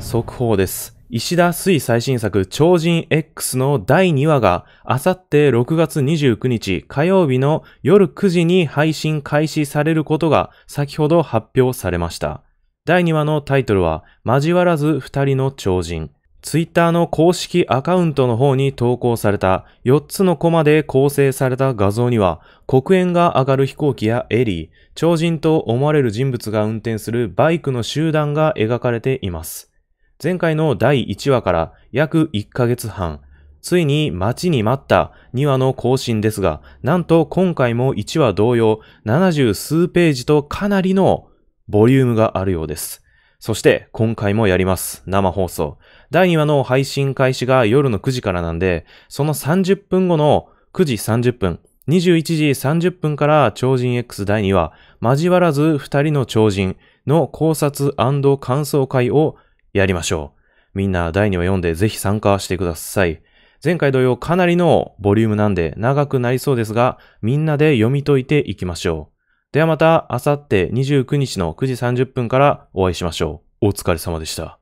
速報です。石田水最新作超人 X の第2話があさって6月29日火曜日の夜9時に配信開始されることが先ほど発表されました。第2話のタイトルは交わらず二人の超人。ツイッターの公式アカウントの方に投稿された4つのコマで構成された画像には、黒煙が上がる飛行機やエリー、超人と思われる人物が運転するバイクの集団が描かれています。前回の第1話から約1ヶ月半、ついに待ちに待った2話の更新ですが、なんと今回も1話同様70数ページとかなりのボリュームがあるようです。そして今回もやります。生放送。第2話の配信開始が夜の9時からなんで、その30分後の9時30分、21時30分から超人 X 第2話、交わらず二人の超人の考察&感想会をやりましょう。みんな第2話読んでぜひ参加してください。前回同様かなりのボリュームなんで長くなりそうですが、みんなで読み解いていきましょう。ではまた、あさって29日の9時30分からお会いしましょう。お疲れ様でした。